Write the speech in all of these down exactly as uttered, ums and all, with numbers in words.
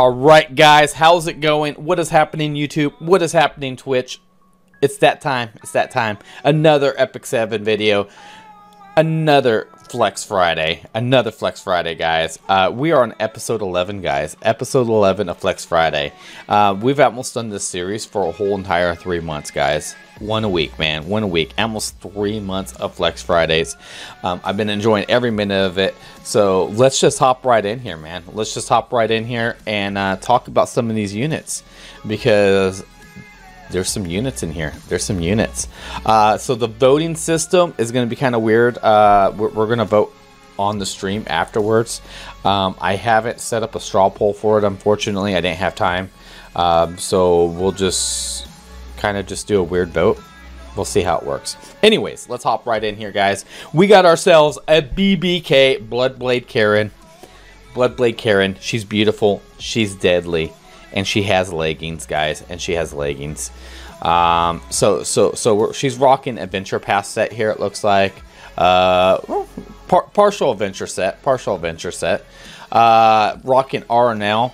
All right, guys, how's it going? What is happening, YouTube? What is happening, Twitch? It's that time. It's that time. Another Epic Seven video. Another Flex Friday. Another Flex Friday, guys. Uh, we are on episode eleven, guys. Episode eleven of Flex Friday. Uh, we've almost done this series for a whole entire three months, guys. One a week, man. One a week. Almost three months of Flex Fridays. Um, I've been enjoying every minute of it. So let's just hop right in here, man. Let's just hop right in here and uh, talk about some of these units, because there's some units in here. There's some units. Uh, so the voting system is going to be kind of weird. Uh, we're we're going to vote on the stream afterwards. Um, I haven't set up a straw poll for it, unfortunately. I didn't have time. Um, so we'll just kind of just do a weird vote. We'll see how it works. Anyways, let's hop right in here, guys. We got ourselves a B B K, Bloodblade Karen. Bloodblade Karen. She's beautiful. She's deadly. And she has leggings, guys, and she has leggings. Um, so, so, so we're, she's rocking Adventure Pass set here, it looks like. Uh, well, par partial Adventure set, partial Adventure set. Uh, rocking R N L,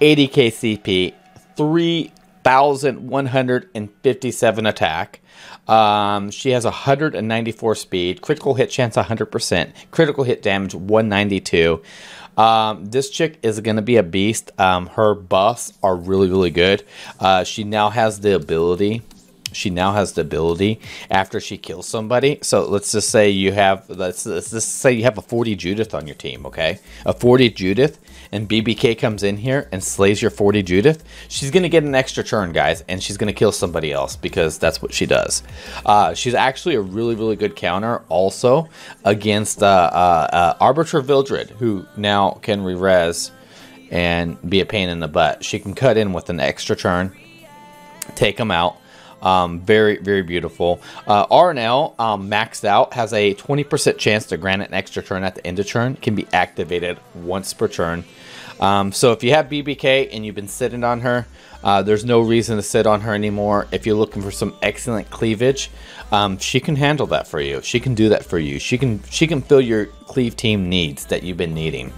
eighty K C P, three thousand one hundred fifty-seven attack. Um, she has one hundred ninety-four speed, critical hit chance one hundred percent, critical hit damage one ninety-two. Um, this chick is going to be a beast. Um, her buffs are really, really good. Uh, she now has the ability. She now has the ability after she kills somebody. So let's just say you have, let's, let's just say you have a forty Judith on your team, okay? A forty Judith, and B B K comes in here and slays your forty Judith. She's going to get an extra turn, guys, and she's going to kill somebody else because that's what she does. Uh, she's actually a really, really good counter also against uh, uh, uh, Arbiter Vildred, who now can re-res and be a pain in the butt. She can cut in with an extra turn, take them out. Um, very, very beautiful. Uh, R N L um, maxed out, has a twenty percent chance to grant an extra turn at the end of turn, can be activated once per turn. Um, so if you have B B K and you've been sitting on her, uh, there's no reason to sit on her anymore. If you're looking for some excellent cleavage, um, she can handle that for you. She can do that for you. She can she can fill your cleave team needs that you've been needing.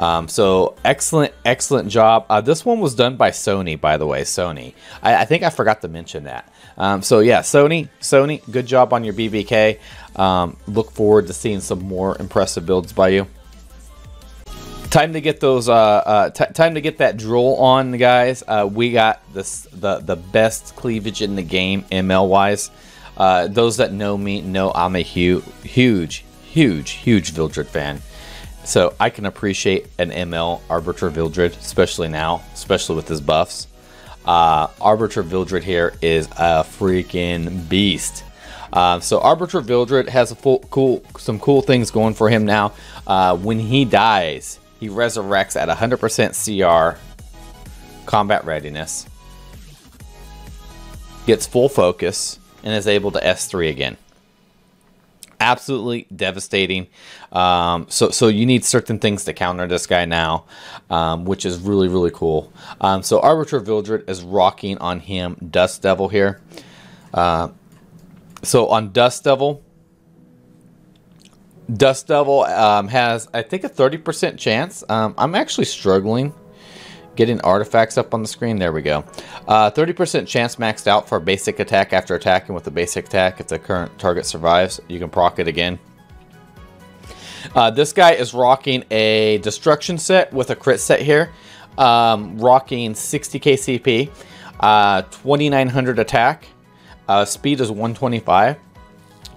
Um, so excellent, excellent job. Uh, this one was done by Sony, by the way. Sony. I, I think I forgot to mention that. Um, so yeah, Sony, Sony, good job on your B B K. Um, look forward to seeing some more impressive builds by you. Time to get those. Uh, uh, time to get that drool on, guys. Uh, we got this, the the best cleavage in the game, M L wise. Uh, those that know me know I'm a huge, huge, huge, huge Vildred fan. So I can appreciate an M L Arbiter Vildred, especially now, especially with his buffs. Uh, Arbiter Vildred here is a freaking beast. Uh, so Arbiter Vildred has a full, cool, some cool things going for him now. Uh, when he dies, he resurrects at one hundred percent C R, combat readiness, gets full focus, and is able to S three again. Absolutely devastating. Um, so, so you need certain things to counter this guy now, um, which is really, really cool. Um, so Arbiter Vildred is rocking on him Dust Devil here. Uh, so on Dust Devil, Dust Devil um, has, I think, a thirty percent chance. Um, I'm actually struggling getting artifacts up on the screen. There we go. Uh, thirty percent chance maxed out for a basic attack after attacking with the basic attack. If the current target survives, you can proc it again. Uh, this guy is rocking a destruction set with a crit set here. Um, rocking sixty K C P, uh, twenty-nine hundred attack, uh, speed is one twenty-five.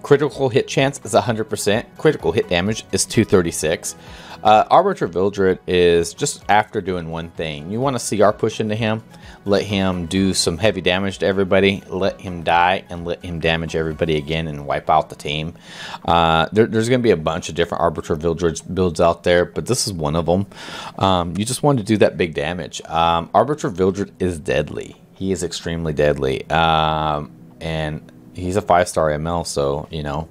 Critical hit chance is one hundred percent. Critical hit damage is two thirty-six. Uh, Arbiter Vildred is just after doing one thing. You want to C R push into him. Let him do some heavy damage to everybody. Let him die and let him damage everybody again and wipe out the team. Uh, there, there's going to be a bunch of different Arbiter Vildred builds out there, but this is one of them. Um, you just want to do that big damage. Um, Arbiter Vildred is deadly. He is extremely deadly. Um, and... He's a five-star M L, so, you know,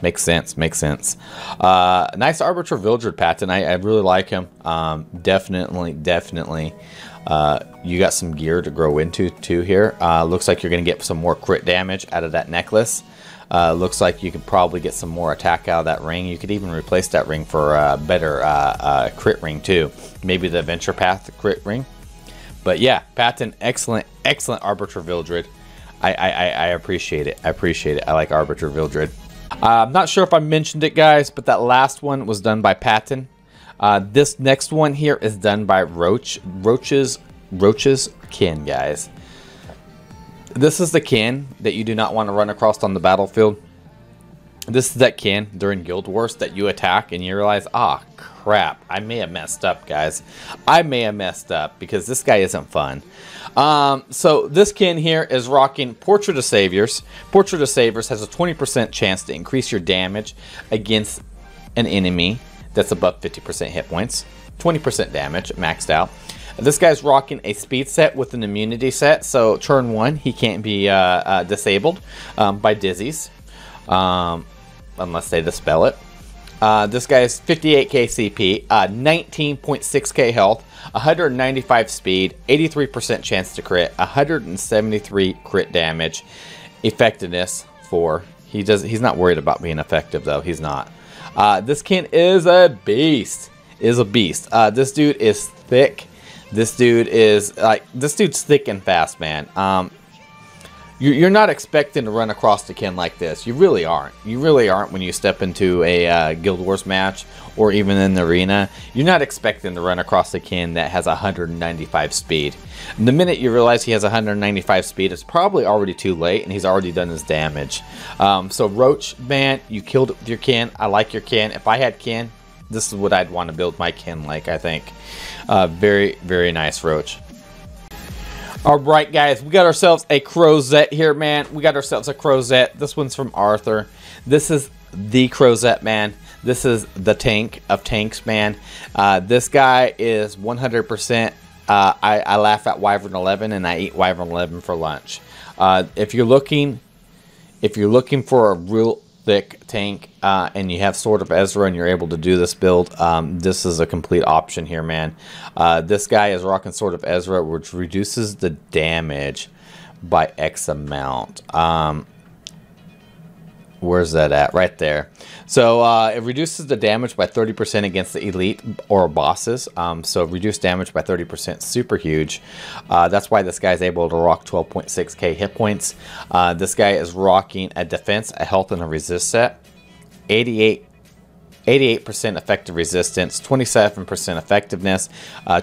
makes sense, makes sense. Uh, nice Arbiter Vildred, Patton. I, I really like him. Um, definitely, definitely. Uh, you got some gear to grow into, too, here. Uh, looks like you're going to get some more crit damage out of that necklace. Uh, looks like you could probably get some more attack out of that ring. You could even replace that ring for a better uh, uh, crit ring, too. Maybe the Adventure Path crit ring. But yeah, Patton, excellent, excellent Arbiter Vildred. I, I, I appreciate it. I appreciate it. I like Arbiter Vildred. Uh, I'm not sure if I mentioned it, guys, but that last one was done by Patton. Uh, this next one here is done by Roach. Roach's, Roach's kin, guys. This is the kin that you do not want to run across on the battlefield. This is that kin during Guild Wars that you attack and you realize, ah, crap, I may have messed up, guys. I may have messed up because this guy isn't fun. Um, so this kin here is rocking Portrait of Saviors. Portrait of Saviors has a twenty percent chance to increase your damage against an enemy that's above fifty percent hit points. twenty percent damage maxed out. This guy's rocking a speed set with an immunity set. So turn one, he can't be uh, uh, disabled um, by dizzies. Um, Unless they dispel it. Uh, this guy is fifty-eight K C P, nineteen point six K uh, health, one ninety-five speed, eighty-three percent chance to crit, one seventy-three crit damage, effectiveness four. He does. He's not worried about being effective though. He's not. Uh, this kin is a beast. Is a beast. Uh, this dude is thick. This dude is like this dude's thick and fast, man. Um, You're not expecting to run across the kin like this. You really aren't. You really aren't when you step into a uh, Guild Wars match or even in the arena. You're not expecting to run across the kin that has one ninety-five speed. And the minute you realize he has one ninety-five speed, it's probably already too late and he's already done his damage. Um, so Roach, man, you killed it with your kin. I like your kin. If I had kin, this is what I'd want to build my kin like, I think. Uh, very, very nice, Roach. All right, guys, we got ourselves a Crozet here, man. We got ourselves a Crozet. This one's from Arthur. This is the Crozet, man. This is the tank of tanks, man. Uh, this guy is one hundred percent. Uh, I, I laugh at Wyvern eleven, and I eat Wyvern eleven for lunch. Uh, if you're looking, if you're looking for a real thick tank uh, and you have Sword of Ezra and you're able to do this build, um, this is a complete option here, man. Uh, this guy is rocking Sword of Ezra, which reduces the damage by X amount. Um, where's that at? Right there. So uh, it reduces the damage by thirty percent against the elite or bosses. Um, so reduced damage by thirty percent, super huge. Uh, that's why this guy's able to rock twelve point six K hit points. Uh, this guy is rocking a defense, a health, and a resist set. eighty-eight, eighty-eight percent effective resistance, twenty-seven percent effectiveness,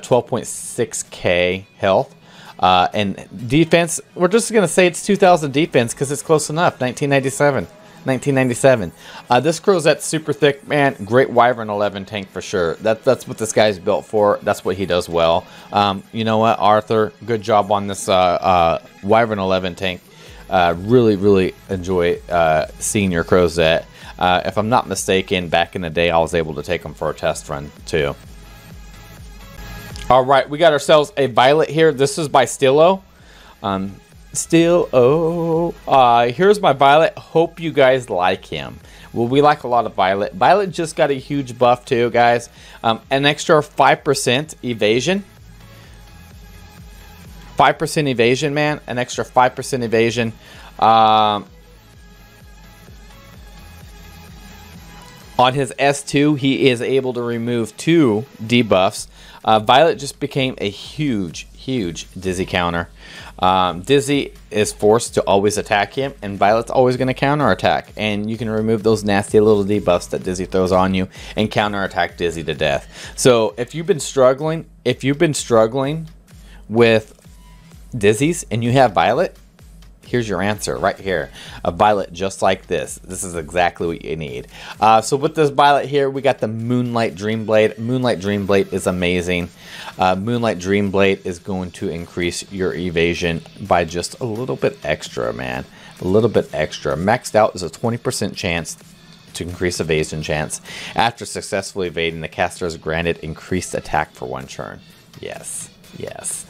twelve point six K health. Uh, and defense, we're just going to say it's two thousand defense because it's close enough, nineteen ninety-seven. nineteen ninety-seven. Uh, this Crozet's super thick, man. Great Wyvern eleven tank for sure. That, that's what this guy's built for. That's what he does well. Um, you know what, Arthur? Good job on this uh, uh, Wyvern eleven tank. Uh, really, really enjoy uh, seeing your Crozet. Uh, if I'm not mistaken, back in the day, I was able to take him for a test run too. All right, we got ourselves a Violet here. This is by Stillo. Um, Still, oh, uh, here's my Violet. Hope you guys like him. Well, we like a lot of Violet. Violet just got a huge buff too, guys. Um, an extra five percent evasion. five percent evasion, man. An extra five percent evasion. Um, on his S two, he is able to remove two debuffs. Uh, Violet just became a huge, huge Dizzy counter. Um, Dizzy is forced to always attack him, and Violet's always going to counterattack. And you can remove those nasty little debuffs that Dizzy throws on you and counterattack Dizzy to death. So if you've been struggling, if you've been struggling with Dizzies and you have Violet, here's your answer right here. A Violet just like this. This is exactly what you need. Uh, so with this Violet here, we got the Moonlight Dreamblade. Moonlight Dreamblade is amazing. Uh, Moonlight Dreamblade is going to increase your evasion by just a little bit extra, man. A little bit extra. Maxed out is a twenty percent chance to increase evasion chance. After successfully evading, the caster is granted increased attack for one turn. Yes. Yes.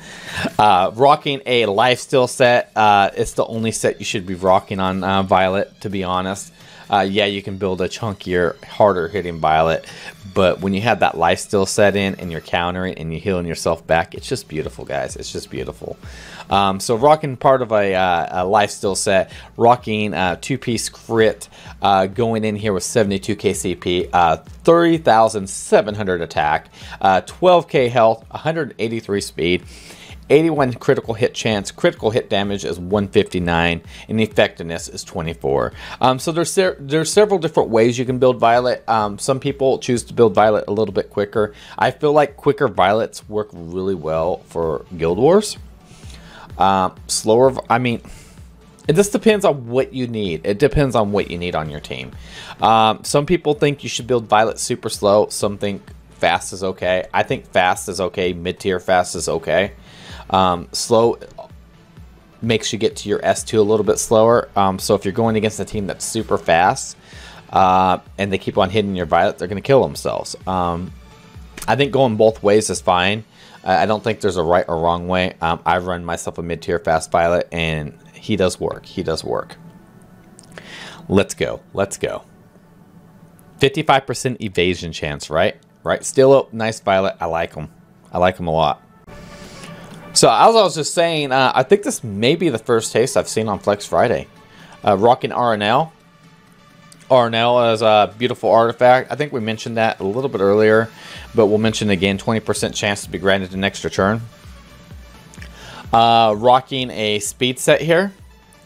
Uh, rocking a lifesteal set. Uh, it's the only set you should be rocking on uh, Violet, to be honest. Uh, yeah, you can build a chunkier, harder hitting Violet, but when you have that lifesteal set in and you're countering and you're healing yourself back, it's just beautiful, guys. It's just beautiful. Um, so rocking part of a, uh, a lifesteal set, rocking a two-piece crit, uh, going in here with seventy-two K C P, uh, thirty thousand seven hundred attack, uh, twelve K health, one eighty-three speed, eighty-one critical hit chance, critical hit damage is one fifty-nine, and effectiveness is twenty-four. Um, so there's ser there's several different ways you can build Violet. Um, some people choose to build Violet a little bit quicker. I feel like quicker Violets work really well for Guild Wars. Uh, slower, I mean, it just depends on what you need. It depends on what you need on your team. Um, some people think you should build Violet super slow. Some think fast is okay. I think fast is okay. Mid-tier fast is okay. Um, slow makes you get to your S two a little bit slower. Um, so if you're going against a team that's super fast uh, and they keep on hitting your Violet, they're going to kill themselves. Um, I think going both ways is fine. I, I don't think there's a right or wrong way. Um, I run myself a mid-tier fast Violet, and he does work. He does work. Let's go. Let's go. fifty-five percent evasion chance, right? Right. Still up. Nice Violet. I like him. I like him a lot. So as I was just saying, uh, I think this may be the first Haste I've seen on Flex Friday. Uh, rocking R N L. R N L is a beautiful artifact. I think we mentioned that a little bit earlier, but we'll mention again, twenty percent chance to be granted an extra turn. Uh, rocking a speed set here.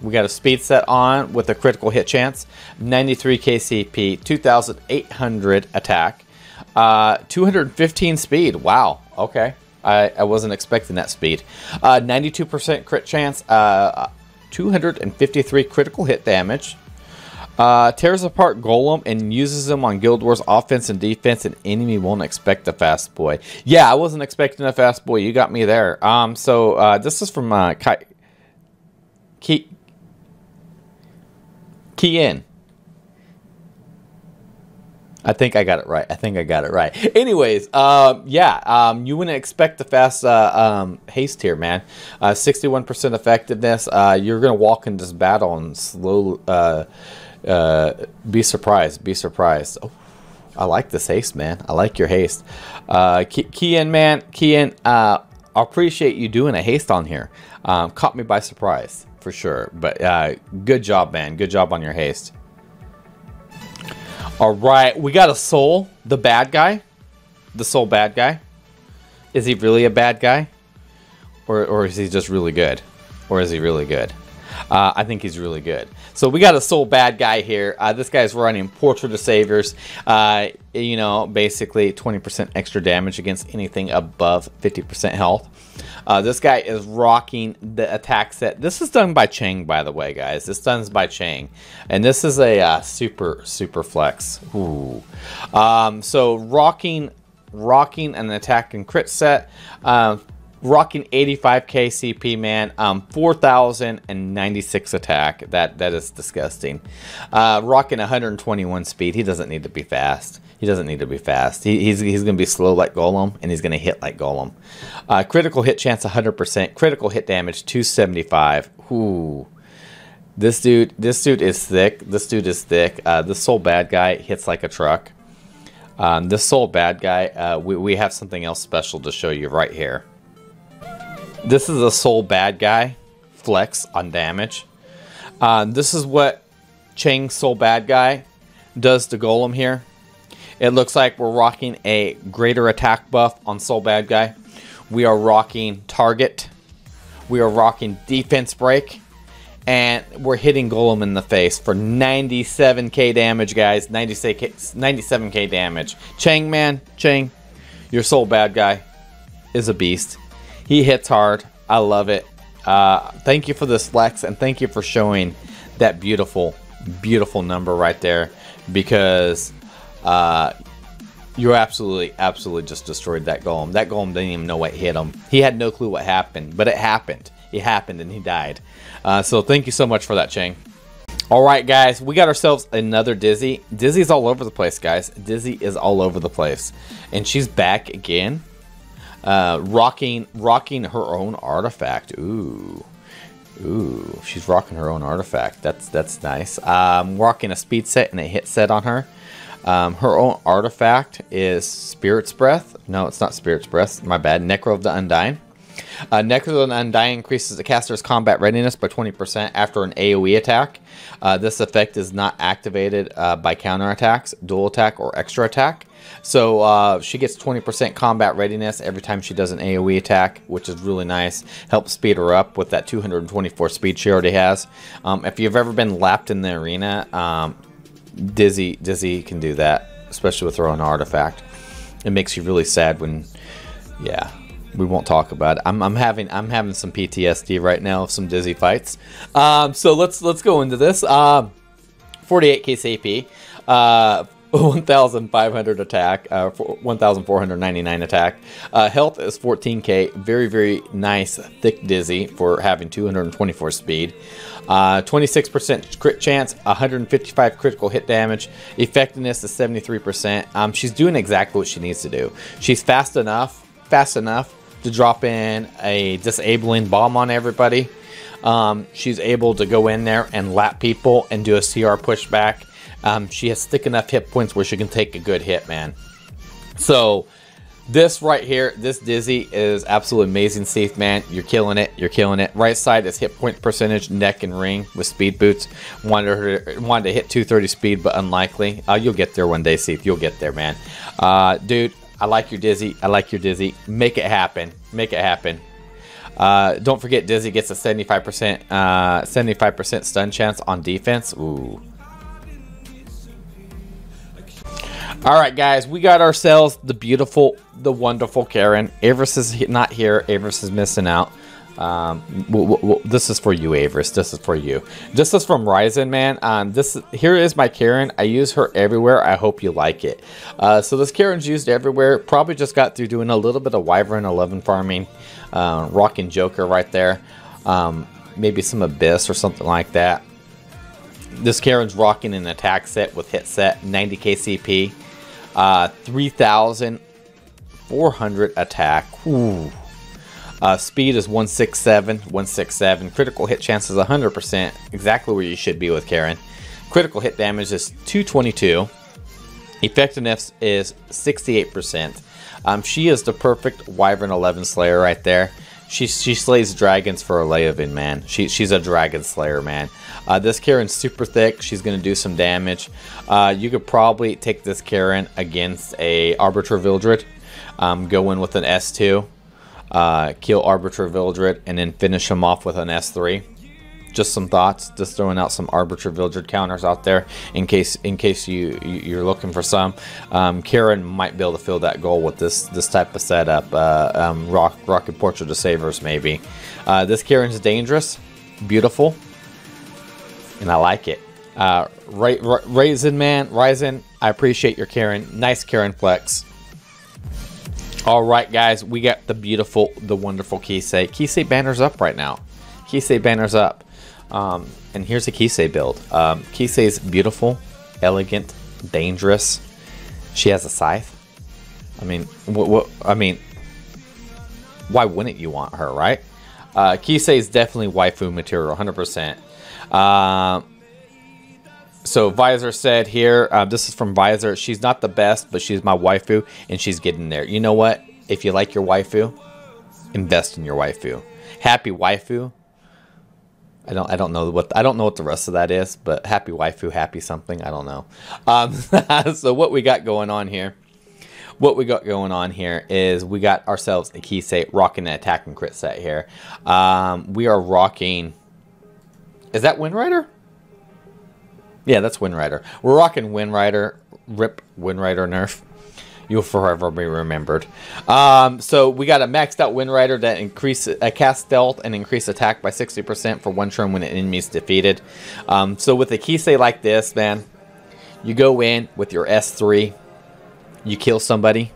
We got a speed set on with a critical hit chance. ninety-three K C P, two thousand eight hundred attack, uh, two hundred fifteen speed. Wow. Okay. I, I wasn't expecting that speed. Uh, ninety-two percent crit chance, uh, two hundred fifty-three critical hit damage. Uh, tears apart Golem and uses them on Guild Wars offense and defense, and enemy won't expect the fast boy. Yeah, I wasn't expecting a fast boy. You got me there. Um, so uh, this is from uh, Ki Ki Kien. I think I got it right. I think I got it right. Anyways, um, yeah, um, you wouldn't expect the fast uh, um, haste here, man. Uh, sixty-one percent effectiveness. Uh, you're gonna walk in this battle and slow. Uh, uh be surprised be surprised oh, I like this haste, man. I like your haste, uh Kian, man. Kian, uh I appreciate you doing a haste on here. Um caught me by surprise for sure, but uh good job, man. Good job on your haste. All right, we got a soul, the bad guy, the soul bad guy. Is he really a bad guy, or or is he just really good, or is he really good? Uh, I think he's really good. So we got a soul bad guy here. Uh, this guy's running Portrait of Saviors. Uh, you know, basically twenty percent extra damage against anything above fifty percent health. Uh, this guy is rocking the attack set. This is done by Chang, by the way, guys. This is done by Chang. And this is a uh, super, super flex. Ooh. Um, so rocking, rocking an attack and crit set. Uh, Rocking eighty-five K C P, man. Um, four thousand ninety-six attack. That that is disgusting. Uh, rocking one hundred twenty-one speed. He doesn't need to be fast. He doesn't need to be fast. He, he's he's going to be slow like Golem, and he's going to hit like Golem. Uh, critical hit chance one hundred percent. Critical hit damage two seventy-five. Ooh, this dude this dude is thick. This dude is thick. Uh, this soul bad guy hits like a truck. Um, this soul bad guy. Uh, we we have something else special to show you right here. This is a soul bad guy flex on damage. Uh, this is what Chang's soul bad guy does to Golem here. It looks like we're rocking a greater attack buff on soul bad guy. We are rocking target. We are rocking defense break. And we're hitting Golem in the face for ninety-seven K damage, guys. ninety-seven K damage. Chang, man. Chang, your soul bad guy is a beast. He hits hard. I love it. Uh, thank you for this flex, and thank you for showing that beautiful, beautiful number right there, because uh, you absolutely, absolutely just destroyed that Golem. That Golem didn't even know what hit him. He had no clue what happened, but it happened. It happened, and he died. Uh, so thank you so much for that, Chang. All right, guys, we got ourselves another Dizzy. Dizzy's all over the place, guys. Dizzy is all over the place, and she's back again. Uh, rocking, rocking her own artifact. Ooh, ooh, she's rocking her own artifact. That's that's nice. Um, rocking a speed set and a hit set on her. Um, her own artifact is Spirit's Breath. No, it's not Spirit's Breath. My bad. Necro of the Undying. Uh, Necrozone Undying increases the caster's combat readiness by twenty percent after an AoE attack. Uh, this effect is not activated uh, by counterattacks, dual attack, or extra attack. So uh, she gets twenty percent combat readiness every time she does an AoE attack, which is really nice. Helps speed her up with that two hundred twenty-four speed she already has. Um, if you've ever been lapped in the arena, um, Dizzy, Dizzy can do that, especially with her own artifact. It makes you really sad when, yeah, we won't talk about it. I'm, I'm having I'm having some P T S D right now of some Dizzy fights. Um, so let's let's go into this. Uh, forty-eight K C P. Uh, one thousand five hundred attack, uh, one thousand four hundred ninety-nine attack. Uh, health is fourteen K. Very, very nice, thick Dizzy for having two hundred twenty-four speed. Uh, twenty-six percent crit chance, one hundred fifty-five critical hit damage. Effectiveness is seventy-three percent. Um, she's doing exactly what she needs to do. She's fast enough, fast enough to drop in a disabling bomb on everybody. Um, she's able to go in there and lap people and do a C R pushback. Um, she has thick enough hit points where she can take a good hit, man. So this right here, this Dizzy is absolutely amazing, Seath, man. You're killing it. You're killing it. Right side is hit point percentage, neck and ring with speed boots. Wanted her to, wanted to hit two thirty speed, but unlikely. Uh, you'll get there one day, Seath. You'll get there, man. Uh, dude, I like your Dizzy. I like your Dizzy. Make it happen. Make it happen. Uh, don't forget, Dizzy gets a seventy-five percent uh, seventy-five percent stun chance on defense. Ooh. All right, guys, we got ourselves the beautiful, the wonderful Karen. Averis is not here. Averis is missing out. Um, we'll, we'll, we'll, this is for you, Averis. This is for you. This is from Ryzen, man. Um, this here is my Karen. I use her everywhere. I hope you like it. Uh, so this Karen's used everywhere. Probably just got through doing a little bit of Wyvern eleven farming. Uh, Rockin' Joker right there. Um, maybe some Abyss or something like that. This Karen's rocking an attack set with hit set, ninety K C P. Uh, three thousand four hundred attack. Ooh. Uh, speed is one sixty-seven, one sixty-seven. Critical hit chance is one hundred percent. Exactly where you should be with Karen. Critical hit damage is two twenty-two. Effectiveness is sixty-eight percent. Um, she is the perfect Wyvern eleven Slayer right there. She, she slays dragons for a living, man. She, she's a dragon slayer, man. Uh, this Karen's super thick. She's going to do some damage. Uh, you could probably take this Karen against a Arbiter Vildred. Um, go in with an S two. Uh, kill Arbiter Vildred and then finish him off with an S three. Just some thoughts. Just throwing out some Arbiter Vildred counters out there in case in case you, you're looking for some. Um, Karen might be able to fill that goal with this this type of setup. Uh, um, rock, Rocket Portrait of Saviors, maybe. Uh, this Karen's dangerous. Beautiful. And I like it. Uh, Ra Ra Ryzen, man. Ryzen, I appreciate your Karen. Nice Karen flex. All right, guys. We got the beautiful, the wonderful Kisei. Kisei banners up right now. Kisei banners up. Um, and here's a Kisei build. Um, Kisei's beautiful, elegant, dangerous. She has a scythe. I mean, what, what, I mean, why wouldn't you want her, right? Uh, Kisei's definitely waifu material, one hundred percent. Uh, so Visor said here, uh, this is from Visor, she's not the best, but she's my waifu, and she's getting there. You know what? If you like your waifu, invest in your waifu. Happy waifu. I don't I don't know what I don't know what the rest of that is, but happy waifu, happy something, I don't know. Um, so what we got going on here? What we got going on here is we got ourselves a Kisei rocking an attack and crit set here. Um, we are rocking. Is that Wind Rider? Yeah, that's Wind Rider. We're rocking Wind Rider. Rip Wind Rider nerf. You'll forever be remembered. Um, so we got a maxed out Wind Rider that increases a cast stealth and increase attack by sixty percent for one turn when an enemy is defeated. Um, so with a Kisei like this, man, you go in with your S three, you kill somebody,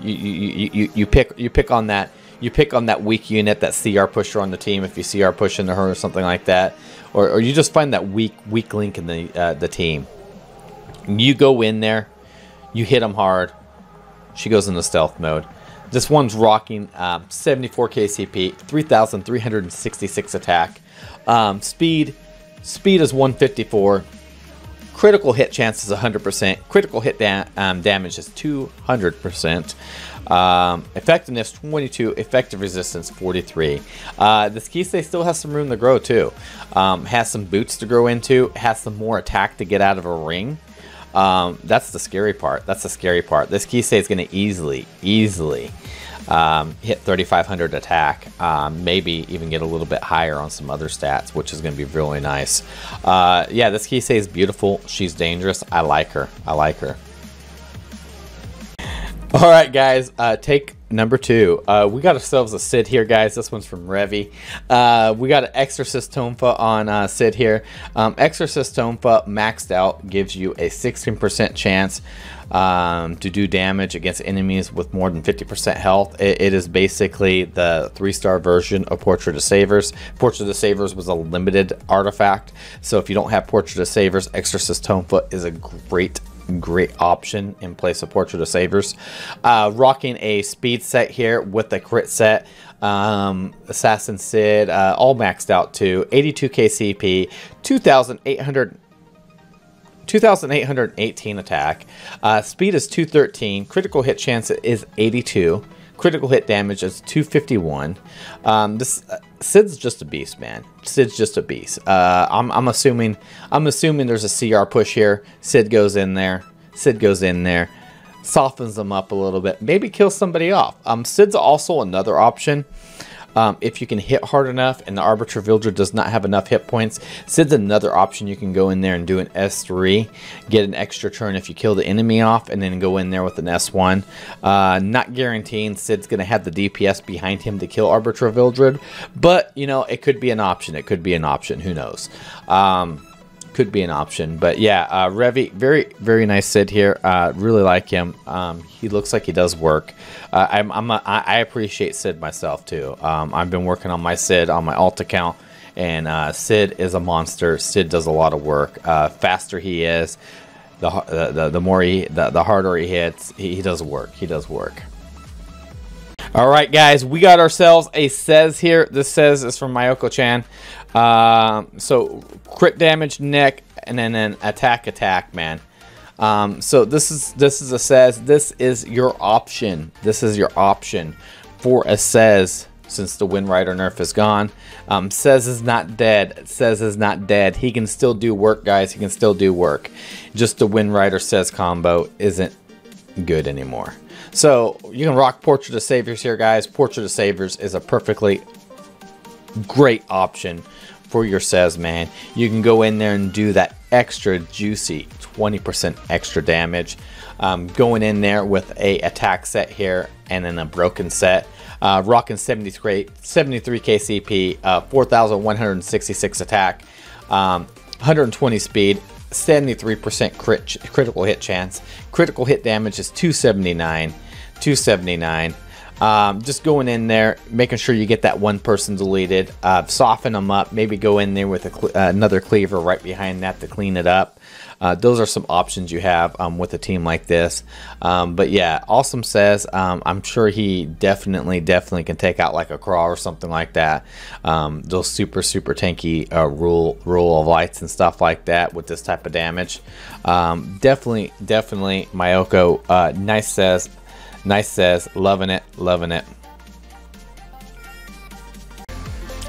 you you you, you pick you pick on that. You pick on that weak unit, that C R pusher on the team, if you C R push into her or something like that. Or, or you just find that weak weak link in the, uh, the team. You go in there. You hit them hard. She goes into stealth mode. This one's rocking uh, seventy-four K C P, three thousand three hundred sixty-six attack. Um, speed, speed is one fifty-four. Critical hit chance is one hundred percent. Critical hit da um, damage is two hundred percent. Um, effectiveness twenty-two, effective resistance forty-three. Uh, this Kisei still has some room to grow too. Um, has some boots to grow into, has some more attack to get out of a ring. Um, that's the scary part. That's the scary part. This Kisei is going to easily, easily um, hit thirty-five hundred attack. Um, maybe even get a little bit higher on some other stats, which is going to be really nice. Uh, yeah, this Kisei is beautiful. She's dangerous. I like her. I like her. All right, guys, uh, take number two. Uh, we got ourselves a Sid here, guys. This one's from Revy. Uh, we got an Exorcist Tonfa on uh, Sid here. Um, Exorcist Tonfa maxed out gives you a sixteen percent chance um, to do damage against enemies with more than fifty percent health. It, it is basically the three-star version of Portrait of Saviors. Portrait of Saviors was a limited artifact, so if you don't have Portrait of Saviors, Exorcist Tonfa is a great great option in place of Portrait of Saviors. Uh, rocking a speed set here with a crit set. Um, Assassin Sid, uh, all maxed out to eighty-two K C P, two thousand eight hundred eighteen attack. Uh, speed is two thirteen. Critical hit chance is eighty-two. Critical hit damage is two fifty-one. Um, this uh, Sid's just a beast, man. Sid's just a beast. Uh, I'm, I'm assuming. I'm assuming there's a C R push here. Sid goes in there. Sid goes in there. Softens them up a little bit. Maybe kills somebody off. Um, Sid's also another option. Um, if you can hit hard enough and the Arbiter Vildred does not have enough hit points, Sid's another option. You can go in there and do an S three, get an extra turn if you kill the enemy off, and then go in there with an S one. Uh, not guaranteeing Sid's going to have the D P S behind him to kill Arbiter Vildred, but, you know, it could be an option. It could be an option. Who knows? Um, could be an option. But, yeah, uh, Revy, very, very nice Sid here. Uh, really like him. Um, he looks like he does work. Uh, I'm, I'm a, I appreciate Sid myself too. Um, I've been working on my Sid on my alt account, and uh, Sid is a monster. Sid does a lot of work. Uh, faster he is, the the, the more he, the, the harder he hits. He, he does work. He does work. All right, guys, we got ourselves a Seath here. This Seath is from Mayoko Chan. Um, so crit damage, neck, and then an attack, attack, man. Um, so this is this is a Seath. This is your option. This is your option for a Seath since the Wind Rider nerf is gone. Um, Seath is not dead. Seath is not dead. He can still do work, guys. He can still do work. Just the Wind Rider Seath combo isn't good anymore. So you can rock Portrait of Saviors here, guys. Portrait of Saviors is a perfectly great option for your Seath, man. You can go in there and do that extra juicy twenty percent extra damage. Um, going in there with a attack set here and then a broken set. Uh, rocking seventy-three K C P, uh, four thousand one hundred sixty-six attack, um, one hundred twenty speed, seventy-three percent crit critical hit chance. Critical hit damage is two seventy-nine. two seventy-nine. Um, just going in there, making sure you get that one person deleted, uh, soften them up, maybe go in there with a cle uh, another cleaver right behind that to clean it up. Uh, those are some options you have um, with a team like this. Um, but yeah, awesome Seath. Um, I'm sure he definitely, definitely can take out like a Craw or something like that. Um, those super, super tanky uh, rule, rule of lights and stuff like that with this type of damage. Um, definitely, definitely Mayoko, uh, nice Seath. Nice Seath, loving it, loving it.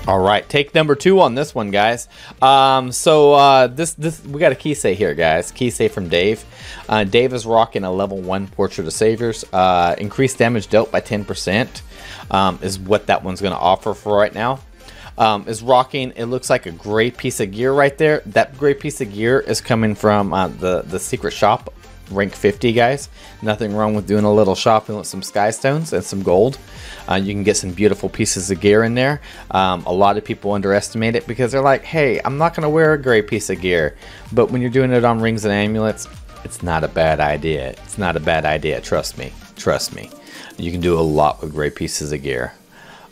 All right, take number two on this one, guys. Um, so uh, this this we got a Kisei here, guys. Kisei from Dave. Uh, Dave is rocking a level one Portrait of Saviors. Uh, increased damage dealt by ten percent um, is what that one's going to offer for right now. Um, is rocking, it looks like a gray piece of gear right there. That gray piece of gear is coming from uh, the, the secret shop. Rank fifty, guys. Nothing wrong with doing a little shopping with some sky stones and some gold. Uh, you can get some beautiful pieces of gear in there. Um, a lot of people underestimate it because they're like, hey, I'm not going to wear a gray piece of gear. But when you're doing it on rings and amulets, it's not a bad idea. It's not a bad idea. Trust me. Trust me. You can do a lot with gray pieces of gear.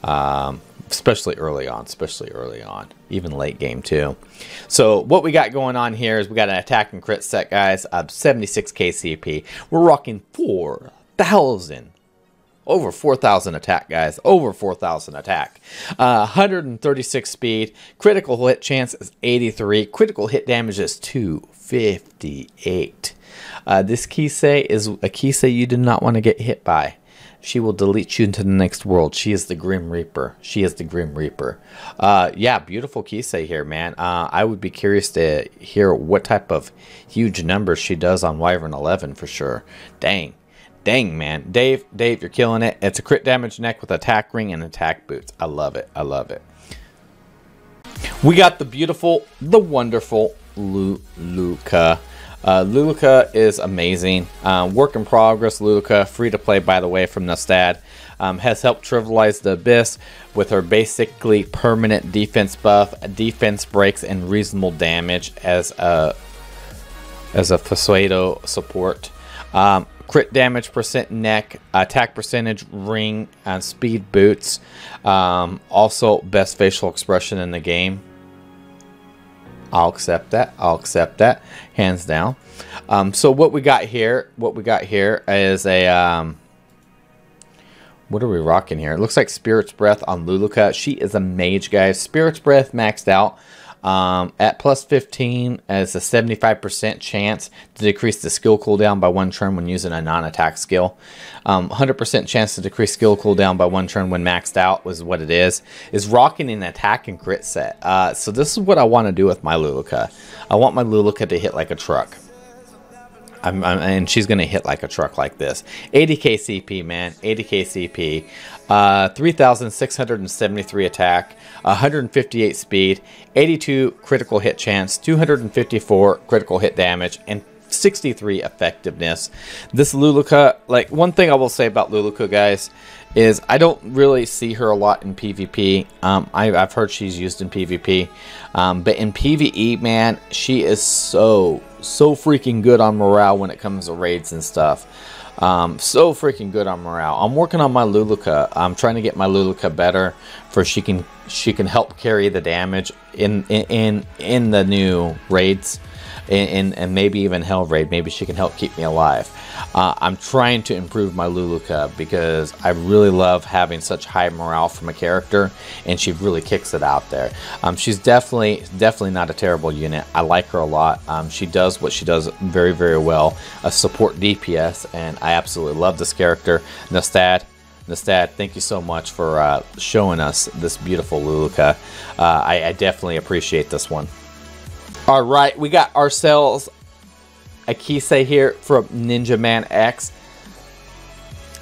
Um, especially early on, especially early on, even late game too. So what we got going on here is we got an attack and crit set, guys, of seventy-six K C P. We're rocking four thousand over four thousand attack, guys. Over four thousand attack. Uh, one hundred thirty-six speed. Critical hit chance is eighty-three. Critical hit damage is two fifty-eight. Uh, this Kisei is a Kisei you do not want to get hit by. She will delete you into the next world. She is the Grim Reaper. She is the Grim Reaper. Uh, yeah, beautiful Kisei here, man. Uh, I would be curious to hear what type of huge numbers she does on Wyvern eleven for sure. Dang. Dang, man. Dave, Dave, you're killing it. It's a crit damage neck with attack ring and attack boots. I love it. I love it. We got the beautiful, the wonderful Luluca. Uh, Luluca is amazing. Uh, work in progress, Luluca, free to play, by the way, from Nostad. Um, has helped trivialize the Abyss with her basically permanent defense buff, defense breaks, and reasonable damage as a, as a Fasuado support. Um, crit damage percent neck, attack percentage ring, and speed boots. Um, also, best facial expression in the game. I'll accept that. I'll accept that, hands down. Um, so what we got here, what we got here is a, um, what are we rocking here? It looks like Spirit's Breath on Luluca. She is a mage, guys. Spirit's Breath maxed out um, at plus fifteen as a seventy-five percent chance to decrease the skill cooldown by one turn when using a non-attack skill. Um, one hundred percent chance to decrease skill cooldown by one turn when maxed out was what it is. Is rocking an attack and crit set. Uh, so this is what I want to do with my Luluca. I want my Luluca to hit like a truck. I'm, I'm, and she's going to hit like a truck like this. eighty K C P, man. eighty K C P. Uh, three thousand six hundred seventy-three attack. one hundred fifty-eight speed. eighty-two critical hit chance. two hundred fifty-four critical hit damage. And sixty-three effectiveness. This Luluca, like, one thing I will say about Luluca, guys, is I don't really see her a lot in PvP. Um, I, I've heard she's used in PvP. Um, but in PvE, man, she is so, so freaking good on morale when it comes to raids and stuff. Um, so freaking good on morale. I'm working on my Luluca. I'm trying to get my Luluca better for she can she can help carry the damage in in, in, in the new raids. And, and maybe even Hell Raid. Maybe she can help keep me alive. Uh, I'm trying to improve my Luluca because I really love having such high morale from a character, and she really kicks it out there. Um, she's definitely, definitely not a terrible unit. I like her a lot. Um, she does what she does very, very well. A support D P S, and I absolutely love this character. Nostad. Nostad, thank you so much for uh, showing us this beautiful Luluca. Uh, I, I definitely appreciate this one. All right, we got ourselves a Kisei here from Ninja Man X.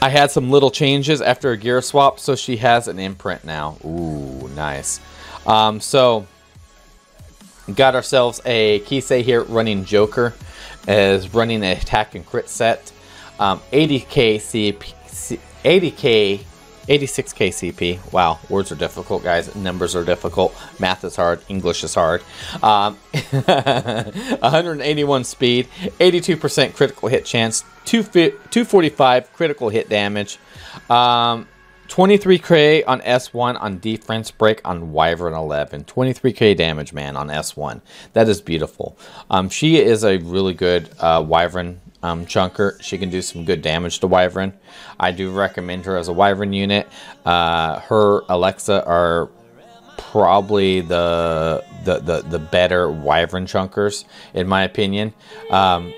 I had some little changes after a gear swap, so she has an imprint now. Ooh, nice. Um, so, got ourselves a Kisei here running Joker, as running an attack and crit set. Um, eighty K C P, eighty K. eighty-six K C P. Wow, words are difficult, guys. Numbers are difficult. Math is hard. English is hard. Um, one hundred eighty-one speed, eighty-two percent critical hit chance, two forty-five critical hit damage, um, twenty-three K on S one on defense break on Wyvern eleven. twenty-three K damage, man, on S one. That is beautiful. Um, she is a really good uh, Wyvern Um, chunker. She can do some good damage to Wyvern. I do recommend her as a Wyvern unit. Uh, her Alexa are probably the the the, the better Wyvern chunkers, in my opinion. Um,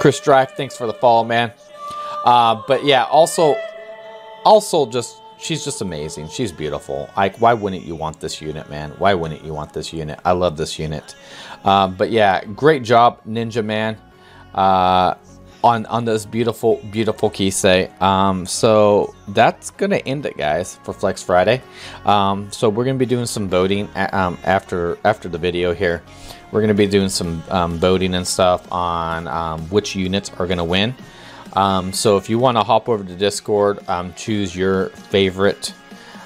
Chris Drive, thanks for the follow, man. Uh, but yeah, also, also just. She's just amazing. She's beautiful. Like, why wouldn't you want this unit, man? Why wouldn't you want this unit? I love this unit. Um, but yeah, great job, Ninja Man, uh, on on this beautiful, beautiful Kisei. Um, so that's gonna end it, guys, for Flex Friday. Um, so we're gonna be doing some voting um, after after the video here. We're gonna be doing some um, voting and stuff on um, which units are gonna win. Um, so if you want to hop over to Discord, um, choose your favorite.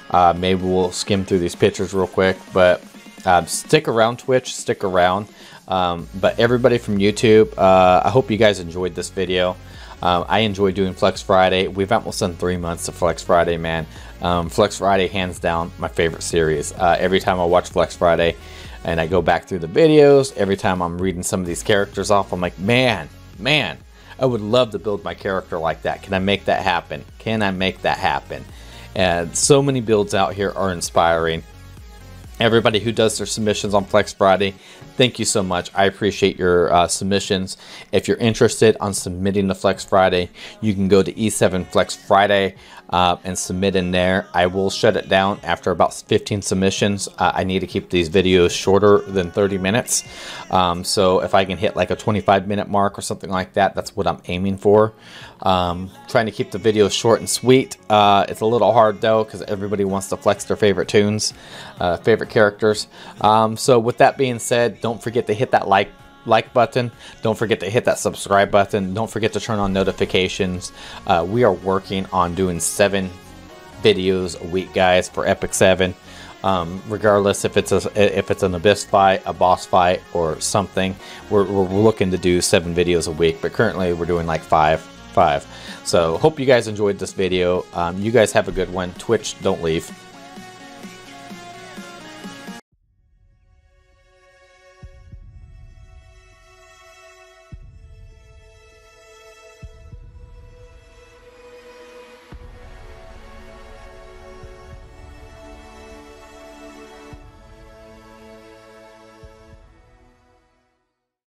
Uh, maybe we'll skim through these pictures real quick, but uh, stick around Twitch, stick around. Um, but everybody from YouTube, uh, I hope you guys enjoyed this video. Um, I enjoy doing Flex Friday. We've almost done three months of Flex Friday, man. Um, Flex Friday, hands down, my favorite series. Uh, every time I watch Flex Friday and I go back through the videos, every time I'm reading some of these characters off, I'm like, man, man. I would love to build my character like that. Can I make that happen? Can I make that happen? And so many builds out here are inspiring. Everybody who does their submissions on Flex Friday, thank you so much. I appreciate your uh, submissions. If you're interested on submitting to Flex Friday, you can go to E seven Flex Friday uh, and submit in there. I will shut it down after about fifteen submissions. Uh, I need to keep these videos shorter than thirty minutes. Um, so if I can hit like a twenty-five minute mark or something like that, that's what I'm aiming for. Um, trying to keep the video short and sweet. Uh, it's a little hard though, because everybody wants to flex their favorite tunes, uh, favorite characters. Um, so with that being said, don't forget to hit that like like button. Don't forget to hit that subscribe button. Don't forget to turn on notifications. Uh, we are working on doing seven videos a week, guys, for Epic Seven. Um, regardless if it's a, if it's an abyss fight, a boss fight, or something, we're, we're looking to do seven videos a week. But currently, we're doing like five, five. So hope you guys enjoyed this video. Um, you guys have a good one. Twitch, don't leave.